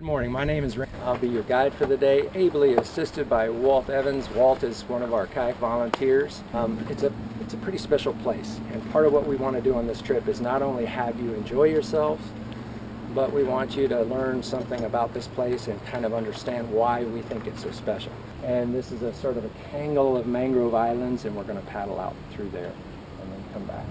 Good morning, my name is Randy. I'll be your guide for the day, ably assisted by Walt Evans. Walt is one of our kayak volunteers. It's a pretty special place, and part of what we want to do on this trip is not only have you enjoy yourselves, but we want you to learn something about this place and kind of understand why we think it's so special. And this is a sort of a tangle of mangrove islands, and we're going to paddle out through there and then come back.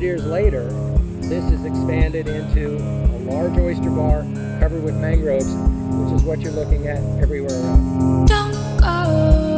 Years later, this is expanded into a large oyster bar covered with mangroves, which is what you're looking at everywhere around. Don't go.